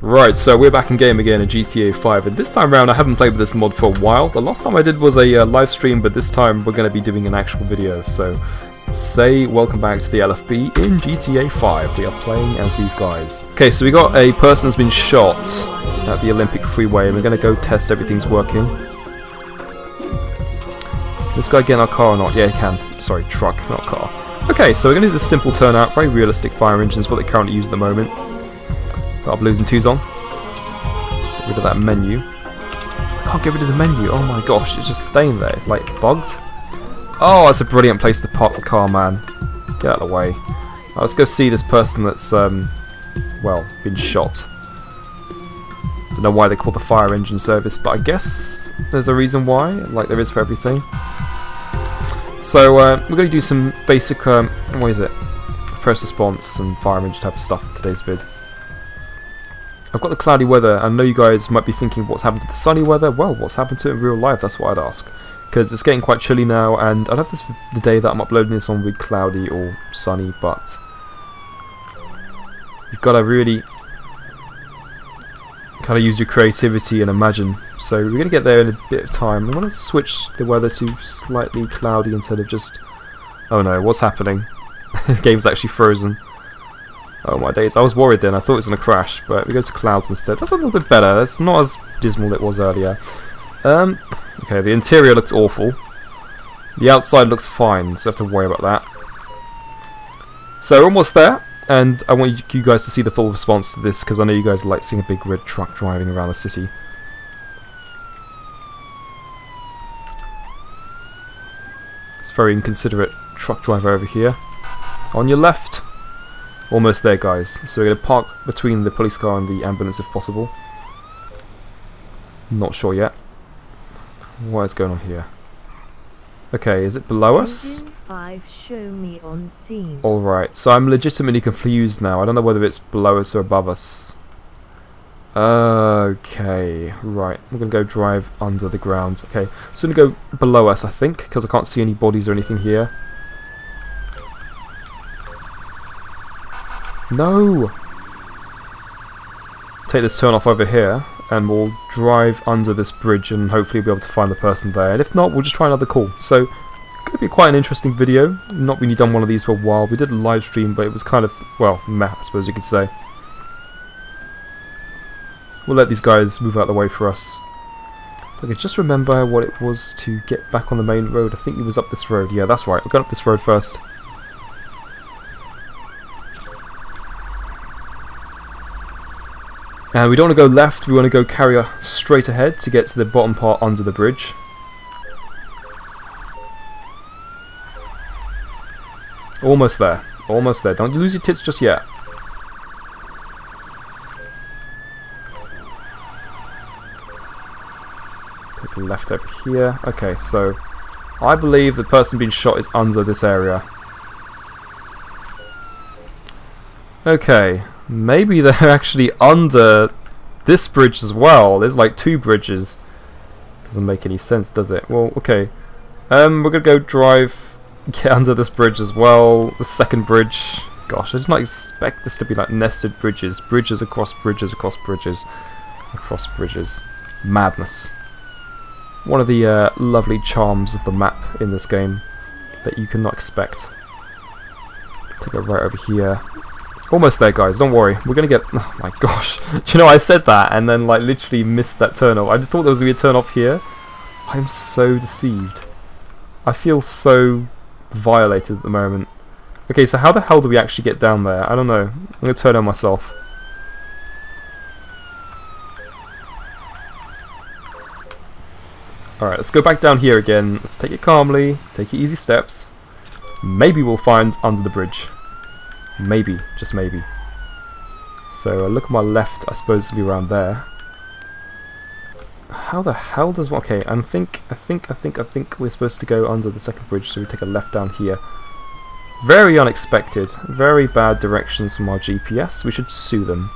Right, so we're back in game again in GTA 5, and this time around I haven't played with this mod for a while. The last time I did was a live stream, but this time we're going to be doing an actual video, so say welcome back to the LFB in GTA 5. We are playing as these guys. Okay, so we got a person who's been shot at the Olympic Freeway, and we're going to go test everything's working. Can this guy get in our car or not? Yeah, he can. Sorry, truck, not car. Okay, so we're going to do this simple turnout, very realistic fire engines, what they currently use at the moment. Got our blues and twos on. Get rid of that menu. I can't get rid of the menu. Oh my gosh, it's just staying there. It's like bugged. Oh, that's a brilliant place to park the car, man. Get out of the way. Right, let's go see this person that's, well, been shot. Don't know why they call the fire engine service, but I guess there's a reason why, like there is for everything. So we're going to do some basic, what is it? First response and fire engine type of stuff in today's vid. I've got the cloudy weather. I know you guys might be thinking what's happened to the sunny weather. Well, what's happened to it in real life, that's what I'd ask. Because it's getting quite chilly now, and I'd have this the day that I'm uploading this on with cloudy or sunny, but you've got to really kind of use your creativity and imagine. So we're going to get there in a bit of time. I want to switch the weather to slightly cloudy instead of just... Oh no, what's happening? The game's actually frozen. Oh my days, I was worried then, I thought it was going to crash, but we go to clouds instead. That's a little bit better, that's not as dismal as it was earlier. Okay, the interior looks awful. The outside looks fine, so I have to worry about that. So we're almost there, and I want you guys to see the full response to this, because I know you guys like seeing a big red truck driving around the city. It's a very inconsiderate truck driver over here. On your left. Almost there, guys. So we're going to park between the police car and the ambulance if possible. Not sure yet. What is going on here? Okay, is it below us? Alright, so I'm legitimately confused now. I don't know whether it's below us or above us. Okay, right. We're going to go drive under the ground. Okay, so I'm going to go below us, I think, because I can't see any bodies or anything here. No! Take this turn off over here, and we'll drive under this bridge and hopefully be able to find the person there. And if not, we'll just try another call. So, could be quite an interesting video. Not really done one of these for a while. We did a live stream, but it was kind of, well, meh, I suppose you could say. We'll let these guys move out of the way for us. If I could just remember what it was to get back on the main road. I think it was up this road. Yeah, that's right. We're going up this road first. And we don't want to go left, we want to go carrier straight ahead to get to the bottom part under the bridge. Almost there, almost there. Don't lose your tits just yet. Take a left over here. Okay, so I believe the person being shot is under this area. Okay. Maybe they're actually under this bridge as well. There's like two bridges. Doesn't make any sense, does it? Well, okay. We're gonna go drive, get under this bridge as well. The second bridge. Gosh, I did not expect this to be like nested bridges. Bridges across bridges across bridges. Across bridges. Madness. One of the lovely charms of the map in this game that you cannot expect. Take it right over here. Almost there, guys, don't worry. We're going to get... Oh my gosh. Do you know, I said that and then, like, literally missed that turn-off. I thought there was going to be a turn-off here. I'm so deceived. I feel so violated at the moment. Okay, so how the hell do we actually get down there? I don't know. I'm going to turn on myself. Alright, let's go back down here again. Let's take it calmly. Take it easy steps. Maybe we'll find under the bridge. Maybe, just maybe. So look at my left, I suppose it'll be around there. How the hell does one... Okay, I think we're supposed to go under the second bridge, so we take a left down here. Very unexpected. Very bad directions from our GPS. We should sue them.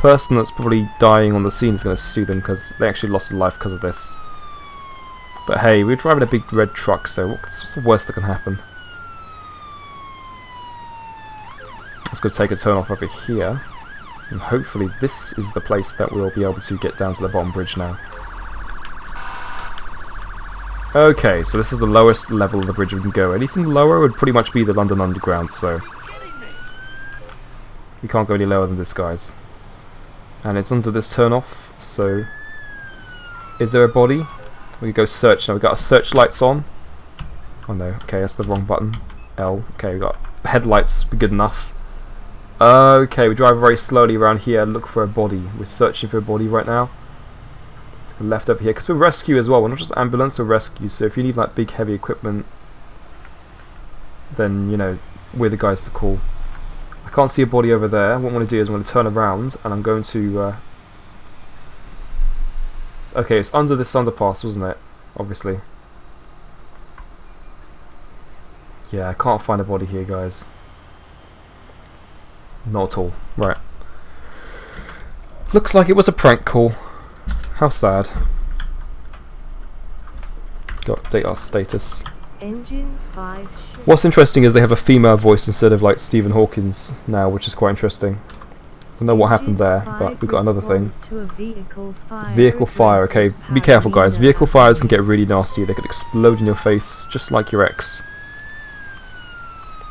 Person that's probably dying on the scene is going to sue them because they actually lost their life because of this. But hey, we're driving a big red truck, so what's the worst that can happen? Let's go take a turn off over here. And hopefully this is the place that we'll be able to get down to the bottom bridge now. Okay, so this is the lowest level of the bridge we can go. Anything lower would pretty much be the London Underground, so... we can't go any lower than this, guys. And it's under this turn-off, so... is there a body? We can go search now. We've got our searchlights on. Oh no, okay, that's the wrong button. L. Okay, we've got headlights, good enough. Okay, we drive very slowly around here and look for a body. We're searching for a body right now. We're left over here, because we're rescue as well. We're not just ambulance, we're rescue. So if you need like big heavy equipment, then, you know, we're the guys to call. I can't see a body over there. What I'm going to do is I'm going to turn around and I'm going to... okay, it's under this underpass, wasn't it? Obviously. Yeah, I can't find a body here, guys. Not at all. Right. Looks like it was a prank call. How sad. Got to update our status. Engine 5. What's interesting is they have a female voice instead of like Stephen Hawkins now, which is quite interesting. I don't know what happened there, but we got another thing. Vehicle fire. Okay, be careful, guys. Vehicle fires can get really nasty. They could explode in your face, just like your ex,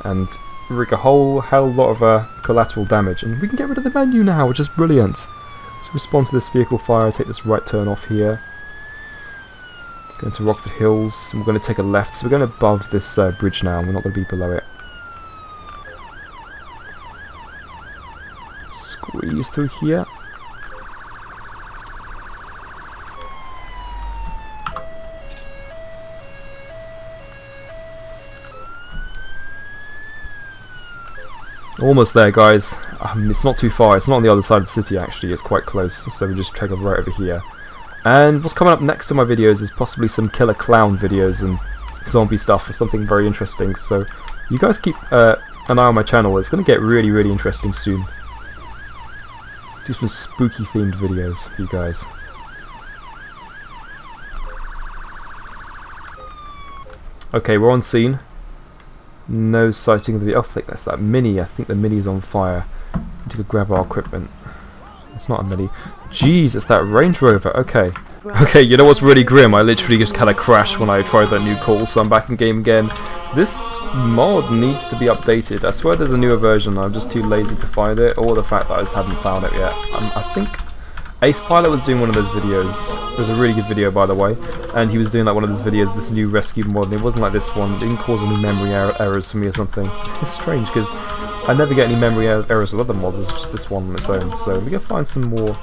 and rig a whole hell lot of collateral damage. And we can get rid of the menu now, which is brilliant. So respond to this vehicle fire. Take this right turn off here. Going to Rockford Hills. And we're going to take a left. So we're going above this bridge now. And we're not going to be below it. Squeeze through here. Almost there, guys. It's not too far. It's not on the other side of the city, actually. It's quite close, so we just check right over here. And what's coming up next in my videos is possibly some killer clown videos and zombie stuff or something very interesting. So you guys keep an eye on my channel. It's going to get really, really interesting soon. Do some spooky themed videos for you guys. Okay, we're on scene. No sighting of the... oh, I think that's that Mini. I think the Mini's on fire. We need to grab our equipment. It's not a Mini. Jeez, it's that Range Rover. Okay. Okay, you know what's really grim? I literally just kind of crashed when I tried that new call, so I'm back in game again. This mod needs to be updated. I swear there's a newer version. I'm just too lazy to find it, or the fact that I just haven't found it yet. I think Ace Pilot was doing one of those videos. It was a really good video, by the way, and he was doing like one of those videos, this new rescue mod, and it wasn't like this one. It didn't cause any memory errors for me or something. It's strange, because I never get any memory errors with other mods. It's just this one on its own, so we're going to find some more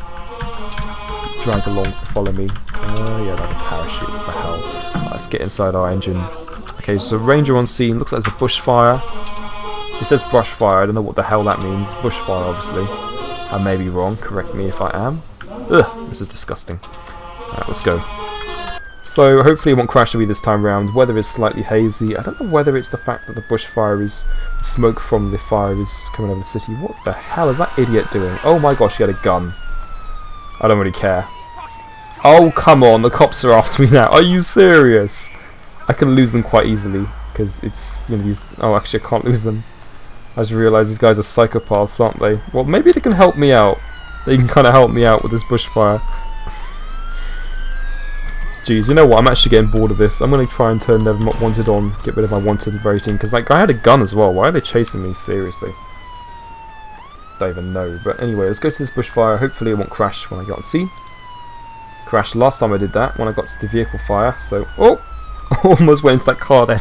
drag-alongs to follow me. Yeah, like a parachute, what the hell. Right, let's get inside our engine. Okay, so Ranger on scene. Looks like there's a bushfire. It says brush fire. I don't know what the hell that means. Bushfire, obviously. I may be wrong. Correct me if I am. Ugh, this is disgusting. Alright, let's go. So, hopefully it won't crash with me this time round. Weather is slightly hazy. I don't know whether it's the fact that the bushfire is... the smoke from the fire is coming over the city. What the hell is that idiot doing? Oh my gosh, he had a gun. I don't really care. Oh, come on. The cops are after me now. Are you serious? I can lose them quite easily. Because it's... you know, these... oh, actually, I can't lose them. I just realised these guys are psychopaths, aren't they? Well, maybe they can help me out. They can kind of help me out with this bushfire. Jeez, you know what? I'm actually getting bored of this. I'm going to try and turn Never Not Wanted on. Get rid of my wanted voting. Because that guy had a gun as well. Why are they chasing me? Seriously. Don't even know. But anyway, let's go to this bushfire. Hopefully it won't crash when I get on scene. Crashed last time I did that when I got to the vehicle fire. So, oh! Almost went into that car then.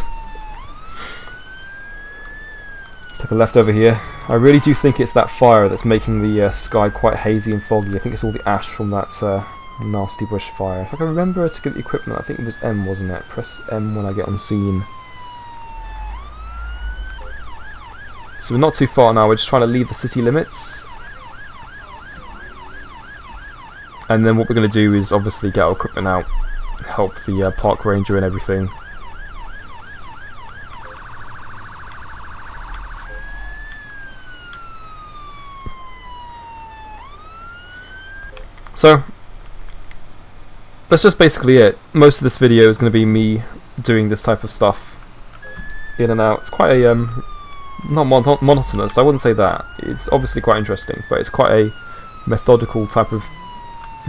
Let's take a left over here. I really do think it's that fire that's making the sky quite hazy and foggy. I think it's all the ash from that nasty bushfire. If I can remember to get the equipment, I think it was M, wasn't it? Press M when I get on scene. So we're not too far now, we're just trying to leave the city limits. And then what we're going to do is obviously get our equipment out, help the park ranger and everything. So, that's just basically it. Most of this video is going to be me doing this type of stuff in and out. It's quite a... not monotonous, I wouldn't say that. It's obviously quite interesting, but it's quite a methodical type of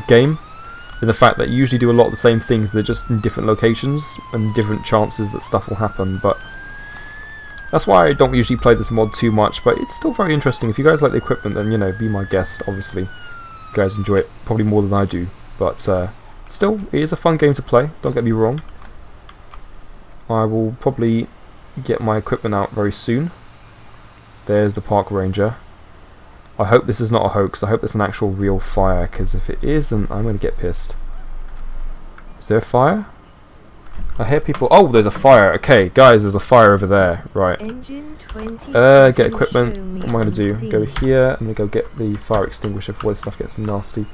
game, in the fact that you usually do a lot of the same things, they're just in different locations and different chances that stuff will happen. But that's why I don't usually play this mod too much, but it's still very interesting. If you guys like the equipment, then, you know, be my guest, obviously. You guys enjoy it probably more than I do, but still, it is a fun game to play, don't get me wrong. I will probably get my equipment out very soon. There's the park ranger. I hope this is not a hoax, I hope it's an actual real fire, because if it is, then I'm going to get pissed. Is there a fire? I hear people... Oh, there's a fire! Okay, guys, there's a fire over there. Right. Get equipment. What am I going to do? Go here, and then go get the fire extinguisher before this stuff gets nasty.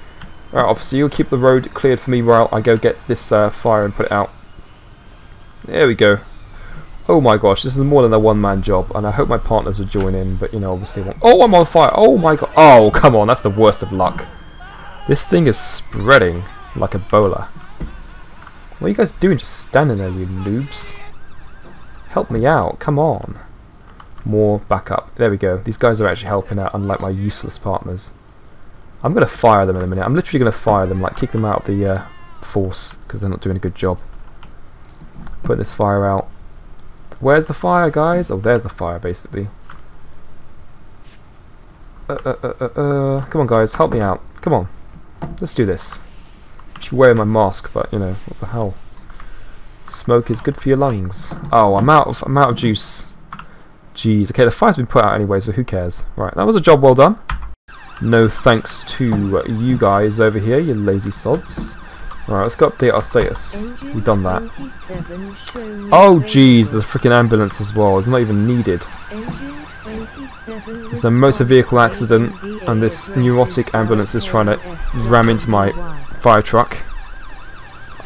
Alright, officer, you'll keep the road cleared for me while I go get this fire and put it out. There we go. Oh my gosh, this is more than a one-man job, and I hope my partners would join in, but, you know, obviously... Oh, I'm on fire! Oh my god! Oh, come on, that's the worst of luck. This thing is spreading like Ebola. What are you guys doing just standing there, you noobs? Help me out, come on. More backup. There we go. These guys are actually helping out, unlike my useless partners. I'm going to fire them in a minute. I'm literally going to fire them, like kick them out of the force, because they're not doing a good job. Put this fire out. Where's the fire, guys? Oh, there's the fire, basically. Come on, guys. Help me out. Come on. Let's do this. I should be wearing my mask, but, you know, what the hell. Smoke is good for your lungs. Oh, I'm out of juice. Jeez. Okay, the fire's been put out anyway, so who cares? Right, that was a job well done. No thanks to you guys over here, you lazy sods. Alright, let's go update our status. We've done that. Oh jeez, the freaking ambulance as well. It's not even needed. It's a motor vehicle accident, and this neurotic ambulance is trying to ram into my fire truck.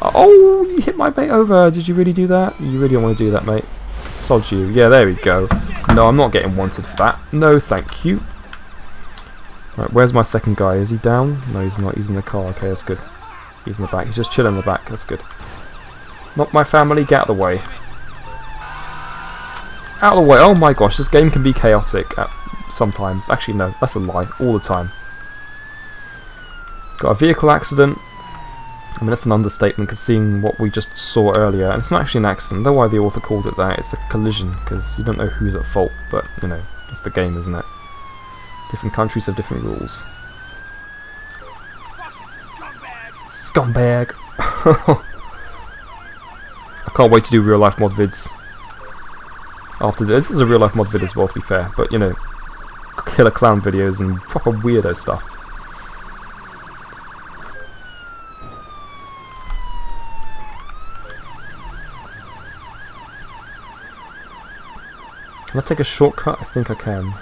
Oh, you hit my mate over. Did you really do that? You really don't want to do that, mate. Sod you. Yeah, there we go. No, I'm not getting wanted for that. No, thank you. Right, where's my second guy? Is he down? No, he's not. He's in the car. Okay, that's good. He's in the back. He's just chilling in the back. That's good. Not my family. Get out of the way. Out of the way. Oh my gosh. This game can be chaotic at sometimes. Actually, no. That's a lie. All the time. Got a vehicle accident. I mean, that's an understatement, because seeing what we just saw earlier. And it's not actually an accident. I don't know why the author called it that. It's a collision, because you don't know who's at fault. But, you know, it's the game, isn't it? Different countries have different rules. Scumbag! I can't wait to do real life mod vids. After this is a real life mod vid as well, to be fair, but you know, killer clown videos and proper weirdo stuff. Can I take a shortcut? I think I can.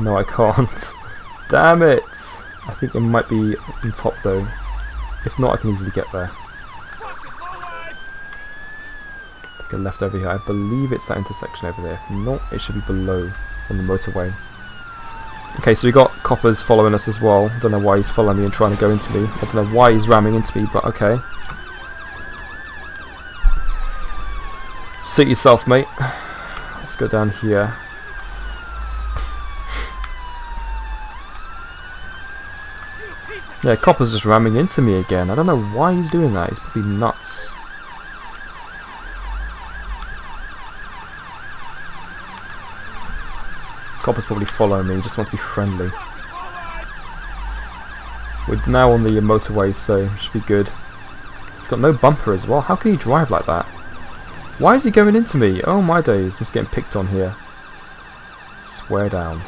No, I can't. Damn it! I think it might be on top though. If not, I can easily get there. Take a left over here. I believe it's that intersection over there. If not, it should be below on the motorway. Okay, so we got coppers following us as well. Don't know why he's following me and trying to go into me. I don't know why he's ramming into me, but okay. Suit yourself, mate. Let's go down here. Yeah, copper's just ramming into me again. I don't know why he's doing that. He's probably nuts. Copper's probably following me. He just wants to be friendly. We're now on the motorway, so it should be good. It's got no bumper as well. How can he drive like that? Why is he going into me? Oh my days. I'm just getting picked on here. Swear down.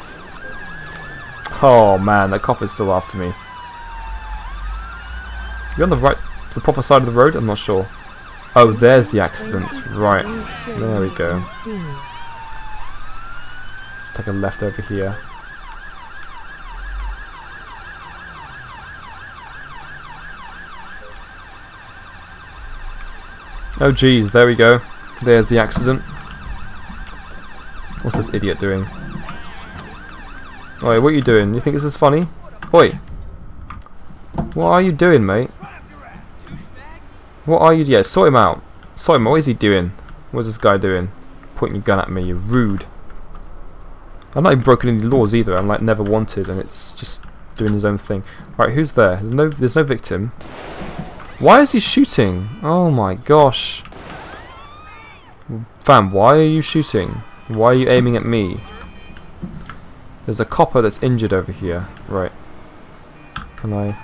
Oh man, that copper's still after me. You're on the right, the proper side of the road? I'm not sure. Oh, there's the accident. Right. There we go. Let's take a left over here. Oh geez, there we go. There's the accident. What's this idiot doing? Oi, what are you doing? You think this is funny? Oi! What are you doing, mate? What are you... Yeah, sort him out. Sort him out. What is he doing? What's this guy doing? Pointing your gun at me. You're rude. I've not even broken any laws either. I'm like never wanted, and it's just doing his own thing. Right, who's there? There's no victim. Why is he shooting? Oh my gosh. Fam, why are you shooting? Why are you aiming at me? There's a copper that's injured over here. Right. Can I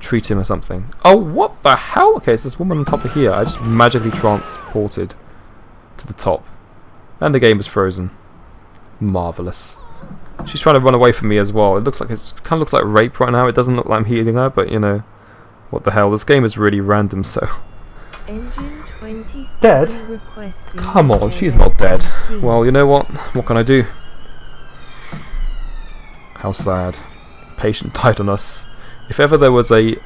treat him or something? Oh, what the hell? Okay, so this woman on top of here. I just magically transported to the top. And the game is frozen. Marvellous. She's trying to run away from me as well. It looks like it's, kind of looks like rape right now. It doesn't look like I'm healing her, but you know. What the hell? This game is really random, so... Engine 27 dead? Come on, she's not dead. Well, you know what? What can I do? How sad. Patient died on us. If ever there was a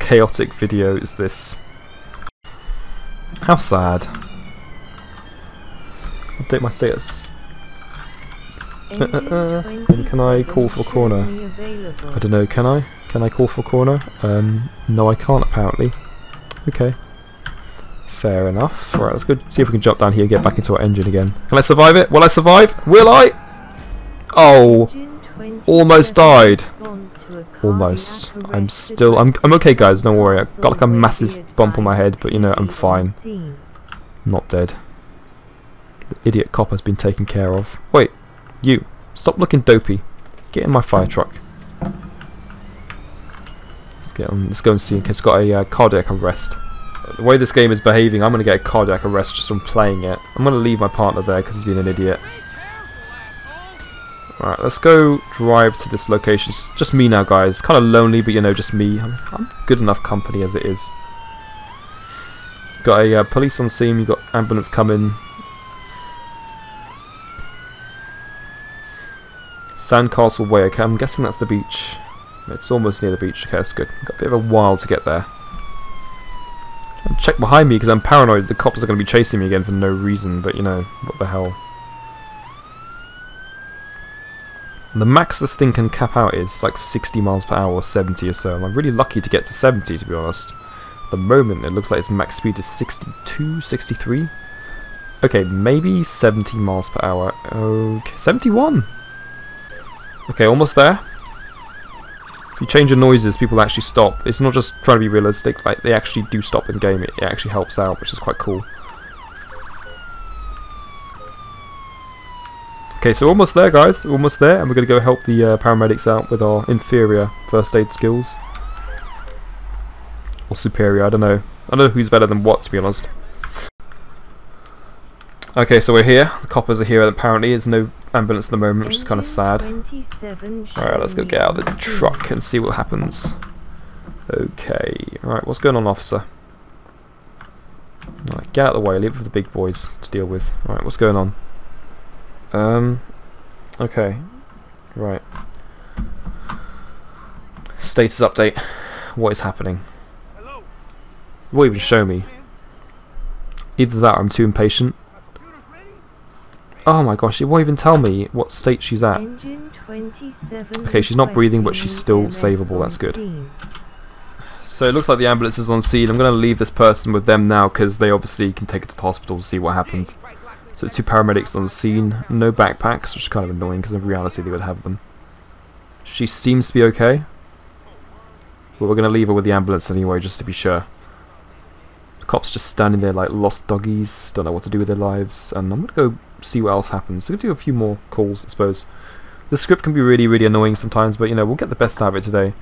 chaotic video, it's this. How sad. Update my status. And can I call for corner? I don't know, can I? Can I call for corner? No, I can't apparently. Okay. Fair enough. Alright, let's go see if we can jump down here and get back into our engine again. Can I survive it? Will I survive? Will I? Oh! Almost died. Almost. I'm okay guys, don't worry. I got like a massive bump on my head, but you know, I'm fine. Not dead. The idiot cop has been taken care of. Wait. You, stop looking dopey. Get in my fire truck. Let's go and see in case it's got a cardiac arrest. The way this game is behaving, I'm going to get a cardiac arrest just from playing it. I'm going to leave my partner there because he's been an idiot. Alright, let's go drive to this location. It's just me now, guys. Kind of lonely, but you know, just me. I'm good enough company as it is. Got a police on scene, you've got ambulance coming. Sandcastle Way, okay, I'm guessing that's the beach. It's almost near the beach, okay, that's good. Got a bit of a while to get there. Check behind me because I'm paranoid the cops are going to be chasing me again for no reason, but you know, what the hell. And the max this thing can cap out is like 60 miles per hour or 70 or so. I'm really lucky to get to 70 to be honest. At the moment it looks like its max speed is 62, 63? Okay, maybe 70 miles per hour. Okay, 71! Okay, almost there. If you change your noises, people actually stop. It's not just trying to be realistic, like they actually do stop in game. It actually helps out, which is quite cool. Okay, so almost there, guys. Almost there, and we're going to go help the paramedics out with our inferior first aid skills. Or superior, I don't know. I don't know who's better than what, to be honest. Okay, so we're here. The coppers are here, and apparently there's no ambulance at the moment, which is kind of sad. Alright, let's go get out of the truck and see what happens. Okay. Alright, what's going on, officer? All right, get out of the way. Leave it for the big boys to deal with. Alright, what's going on? Okay. Right. Status update. What is happening? It won't even show me. Either that or I'm too impatient. Oh my gosh, it won't even tell me what state she's at. Okay, she's not breathing, but she's still savable, that's good. So it looks like the ambulance is on scene. I'm going to leave this person with them now because they obviously can take it to the hospital to see what happens. So two paramedics on scene, no backpacks, which is kind of annoying because in reality they would have them. She seems to be okay. But we're going to leave her with the ambulance anyway, just to be sure. The cops just standing there like lost doggies, don't know what to do with their lives, and I'm going to go see what else happens. We'll do a few more calls, I suppose. The script can be really, really annoying sometimes, but you know, we'll get the best out of it today.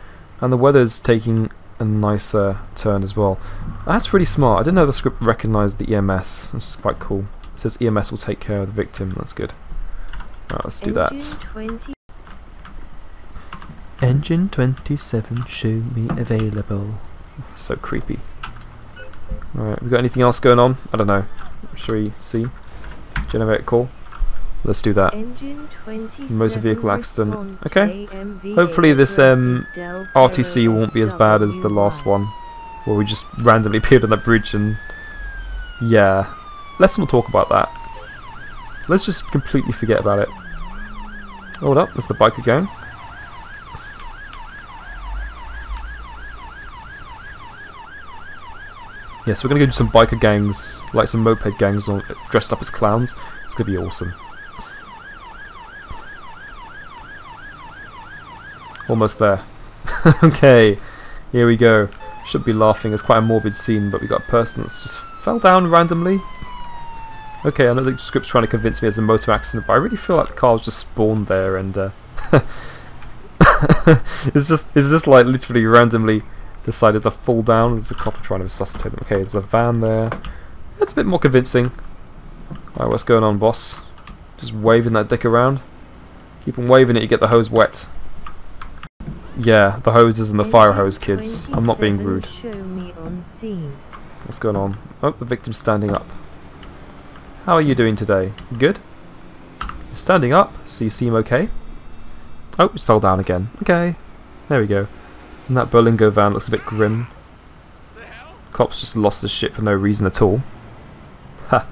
And the weather's taking a nicer turn as well. That's really smart. I didn't know the script recognised the EMS, which is quite cool. It says EMS will take care of the victim. That's good. Alright, let's do that. Engine 27, show me available. So creepy. Alright, we got anything else going on? I don't know. Shall we see? Generate call. Let's do that. Motor vehicle accident. Okay. Hopefully this RTC won't be as bad as the last one, where we just randomly appeared on that bridge and yeah. Let's not talk about that. Let's just completely forget about it. Hold up, that's the bike again. Yeah, so we're going to go do some biker gangs, like some moped gangs all dressed up as clowns. It's going to be awesome. Almost there. Okay, here we go. Should be laughing. It's quite a morbid scene, but we got a person that's just fell down randomly. Okay, I know the script's trying to convince me it's a motor accident, but I really feel like the car was just spawned there, and it's just like literally randomly decided to fall down. There's a cop trying to resuscitate them. Okay, there's a van there. That's a bit more convincing. Alright, what's going on, boss? Just waving that dick around. Keep on waving it, you get the hose wet. Yeah, the hose isn't the fire hose, kids. I'm not being rude. What's going on? Oh, the victim's standing up. How are you doing today? Good? You're standing up, so you seem okay. Oh, just fell down again. Okay. There we go. And that Berlingo van looks a bit grim. Cops just lost his shit for no reason at all. Ha.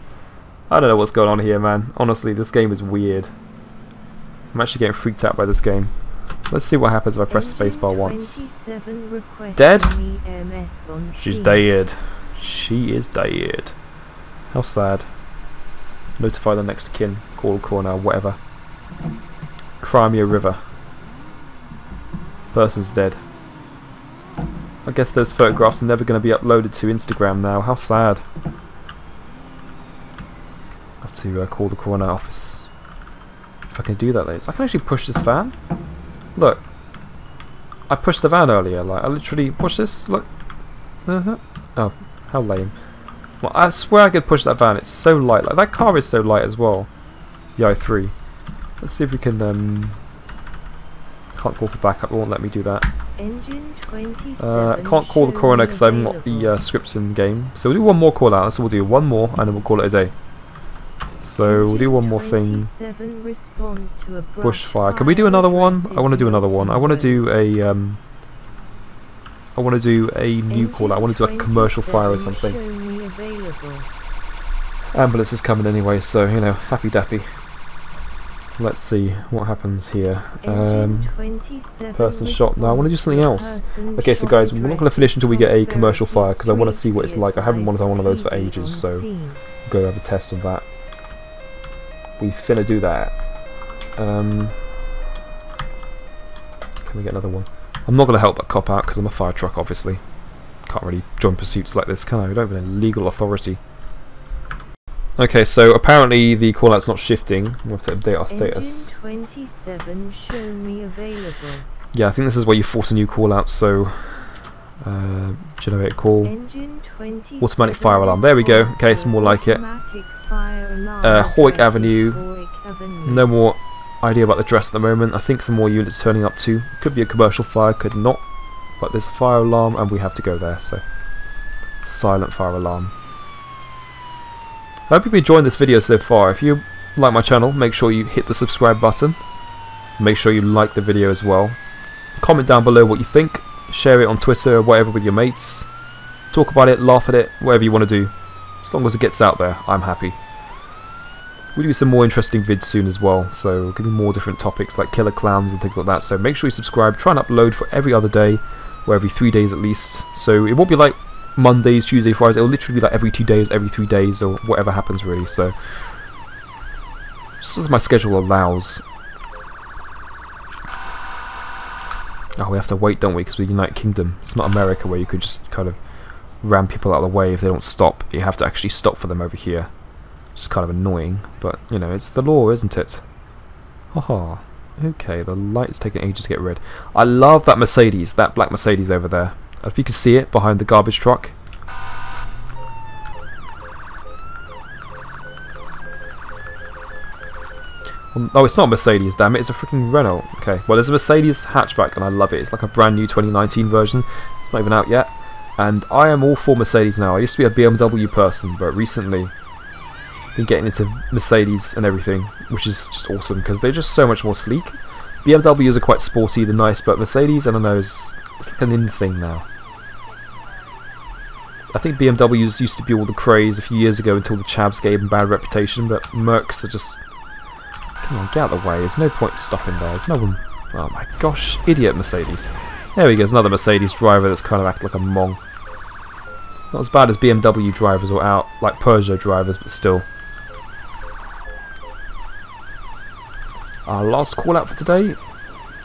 I don't know what's going on here, man. Honestly, this game is weird. I'm actually getting freaked out by this game. Let's see what happens if I press spacebar once. Dead? She's dead. She is dead. How sad. Notify the next kin. Call corner, whatever. Crimea River. Person's dead. I guess those photographs are never going to be uploaded to Instagram now. How sad. I have to call the corner office. If I can do that later. So I can actually push this van. Look. I pushed the van earlier. Like, I literally pushed this. Look. Oh, how lame. Well, I swear I could push that van. It's so light. Like, that car is so light as well. The i3. Let's see if we can. Can't call for backup. It won't let me do that. Engine 27. Can't call the coroner because I've got the scripts in game. So we'll do one more call out. So we'll do one more, and then we'll call it a day. So we'll do one more thing. Bushfire. Can we do another one? I want to do another one. I want to do a. I want to do a new call out. I want to do a commercial fire or something. Ambulance is coming anyway, so you know, happy dappy. Let's see what happens here. Person shot. No, I want to do something else. Okay, so guys, we're not going to finish until we get a commercial fire because I want to see what it's like. I haven't wanted one of those for ages, so we'll go have a test of that. We finna do that. Can we get another one? I'm not going to help that cop out because I'm a fire truck, obviously. Can't really join pursuits like this, can I? We don't have any legal authority. Okay, so apparently the callout's not shifting. We'll have to update our status. Engine 27, show me available. Yeah, I think this is where you force a new callout, so generate a call. Automatic fire alarm. There we go. Okay, it's more like it. Hawick Avenue. No more idea about the address at the moment. I think some more units turning up too. Could be a commercial fire, could not. But there's a fire alarm and we have to go there, so silent fire alarm. I hope you've enjoyed this video so far. If you like my channel, make sure you hit the subscribe button. Make sure you like the video as well. Comment down below what you think. Share it on Twitter or whatever with your mates. Talk about it, laugh at it, whatever you want to do. As long as it gets out there, I'm happy. We'll do some more interesting vids soon as well, so we'll give you more different topics like killer clowns and things like that. So make sure you subscribe. Try and upload for every other day. Or every 3 days at least, so it won't be like Mondays, Tuesdays, Fridays, it'll literally be like every 2 days, every 3 days, or whatever happens really, so just as my schedule allows. Oh, we have to wait, don't we, because we're the United Kingdom. It's not America where you could just kind of ram people out of the way if they don't stop. You have to actually stop for them over here. It's kind of annoying, but you know, it's the law, isn't it? Haha. Okay, the light's taking ages to get red. I love that Mercedes, that black Mercedes over there. If you can see it behind the garbage truck. Oh, it's not a Mercedes, damn it, it's a freaking Renault. Okay, well, there's a Mercedes hatchback and I love it. It's like a brand new 2019 version. It's not even out yet. And I am all for Mercedes now. I used to be a BMW person, but recently been getting into Mercedes and everything, which is just awesome because they're just so much more sleek. BMWs are quite sporty, they're nice, but Mercedes, I don't know, it's like an in thing now. I think BMWs used to be all the craze a few years ago until the chavs gave them bad reputation, but Mercs are just... Come on, get out of the way, there's no point stopping there, there's no one... Oh my gosh, idiot Mercedes. There we go, there's another Mercedes driver that's kind of acting like a mong. Not as bad as BMW drivers or out, like Peugeot drivers, but still. Our last call out for today.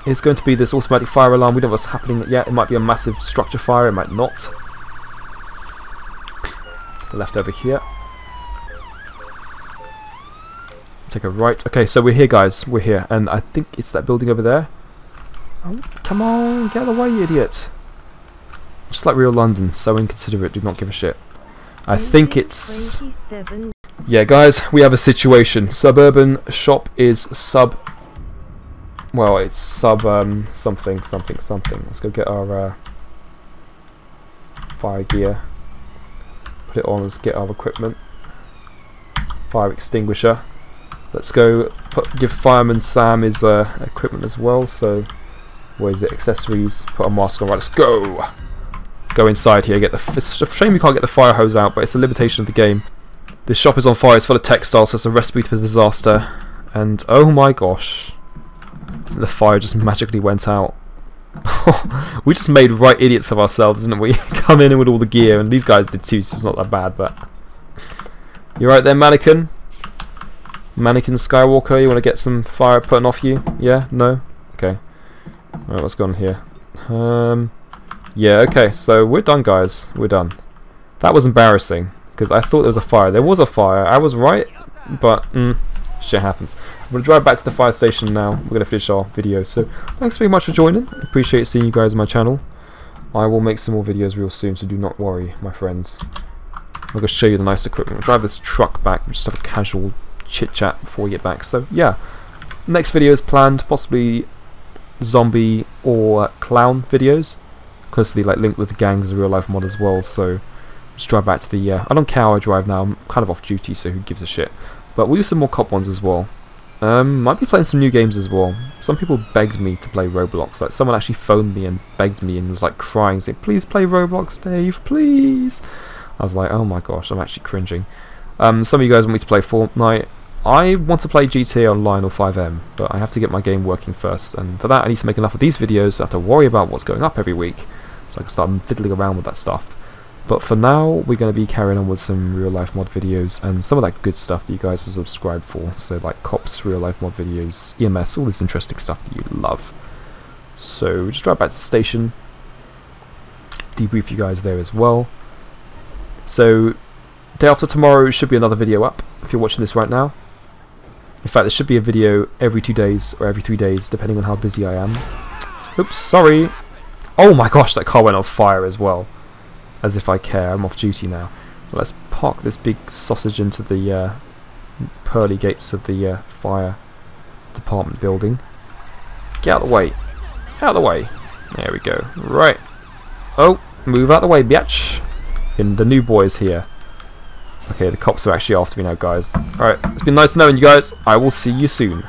is going to be this automatic fire alarm. We don't know what's happening yet. It might be a massive structure fire, it might not. Left over here. Take a right. Okay, so we're here, guys. We're here. And I think it's that building over there. Oh, come on, get out of the way, you idiot. Just like real London, so inconsiderate, do not give a shit. I think it's... Yeah, guys, we have a situation. Suburban shop is sub... Well, it's sub something. Let's go get our fire gear. Put it on, let's get our equipment. Fire extinguisher. Let's go give Fireman Sam his equipment as well. So, where is it? Accessories. Put a mask on. Right, let's go. Go inside here. Get the. It's a shame we can't get the fire hose out, but it's a limitation of the game. This shop is on fire. It's full of textiles, so it's a recipe for disaster. And oh my gosh, the fire just magically went out. We just made right idiots of ourselves, didn't we? Come in with all the gear, and these guys did too, so it's not that bad. But you're right there, mannequin. Mannequin Skywalker, you want to get some fire putting off you? Yeah? No? Okay. Alright, what's going on here? Yeah, okay, so we're done, guys. We're done. That was embarrassing, because I thought there was a fire. There was a fire. I was right, but shit happens. I'm going to drive back to the fire station now. We're going to finish our video. So, thanks very much for joining. Appreciate seeing you guys on my channel. I will make some more videos real soon, so do not worry, my friends. I'm going to show you the nice equipment. We'll drive this truck back. We'll just have a casual chit chat before we get back. So yeah, next video is planned, possibly zombie or clown videos, closely like linked with gangs and real life mod as well. So just drive back to the I don't care how I drive now, I'm kind of off duty, so who gives a shit, but we'll do some more cop ones as well. Might be playing some new games as well. Some people begged me to play Roblox. Like, someone actually phoned me and begged me and was like crying, saying please play Roblox, Dave, please. I was like, oh my gosh, I'm actually cringing. Some of you guys want me to play Fortnite. I want to play GTA Online or 5M, but I have to get my game working first, and for that I need to make enough of these videos, so I have to worry about what's going up every week, so I can start fiddling around with that stuff. But for now, we're going to be carrying on with some real life mod videos, and some of that good stuff that you guys are subscribed for, so like cops, real life mod videos, EMS, all this interesting stuff that you love. So, just drive back to the station, debrief you guys there as well. So, day after tomorrow should be another video up, if you're watching this right now. In fact, there should be a video every 2 days or every 3 days, depending on how busy I am. Oops, sorry. Oh my gosh, that car went on fire as well. As if I care, I'm off duty now. Well, let's park this big sausage into the pearly gates of the fire department building. Get out of the way. Out of the way. There we go. Right. Oh, move out of the way, biatch. And the new boy is here. Okay, the cops are actually after me now, guys. Alright, it's been nice knowing you guys. I will see you soon.